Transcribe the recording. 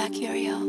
Mercurial.